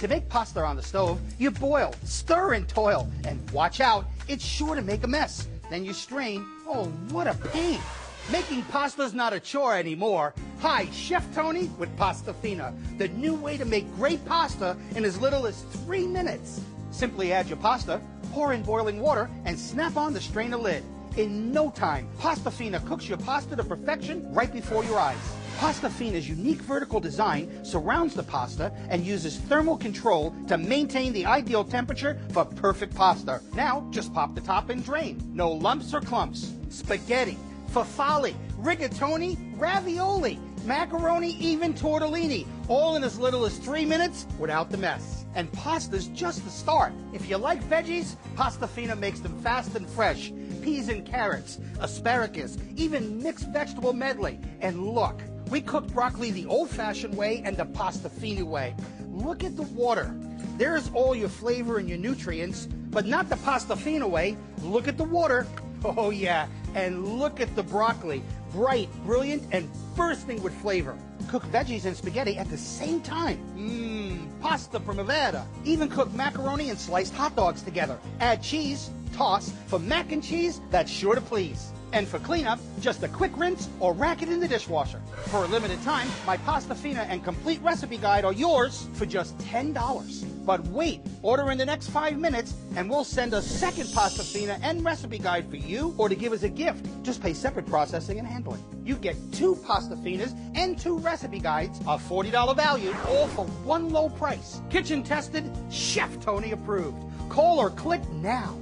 To make pasta on the stove, you boil, stir and toil, and watch out, it's sure to make a mess. Then you strain, oh, what a pain. Making pasta's not a chore anymore. Hi, Chef Tony with Pastafina, the new way to make great pasta in as little as 3 minutes. Simply add your pasta, pour in boiling water, and snap on the strainer lid. In no time, Pastafina cooks your pasta to perfection right before your eyes. Pastafina's unique vertical design surrounds the pasta and uses thermal control to maintain the ideal temperature for perfect pasta. Now, just pop the top and drain. No lumps or clumps. Spaghetti, farfalle, rigatoni, ravioli, macaroni, even tortellini, all in as little as 3 minutes without the mess. And pasta's just the start. If you like veggies, Pastafina makes them fast and fresh. Peas and carrots, asparagus, even mixed vegetable medley. And look, we cook broccoli the old-fashioned way and the Pastafina way. Look at the water. There's all your flavor and your nutrients, but not the Pastafina way. Look at the water. Oh yeah, and look at the broccoli. Bright, brilliant, and bursting with flavor. Cook veggies and spaghetti at the same time. Pasta primavera. Even cook macaroni and sliced hot dogs together. Add cheese, toss. For mac and cheese, that's sure to please. And for cleanup, just a quick rinse or rack it in the dishwasher. For a limited time, my Pastafina and complete recipe guide are yours for just $10. But wait, order in the next 5 minutes and we'll send a second Pastafina and recipe guide for you, or to give as a gift, just pay separate processing and handling. You get 2 Pastafinas and 2 recipe guides, a $40 value, all for one low price. Kitchen tested, Chef Tony approved. Call or click now.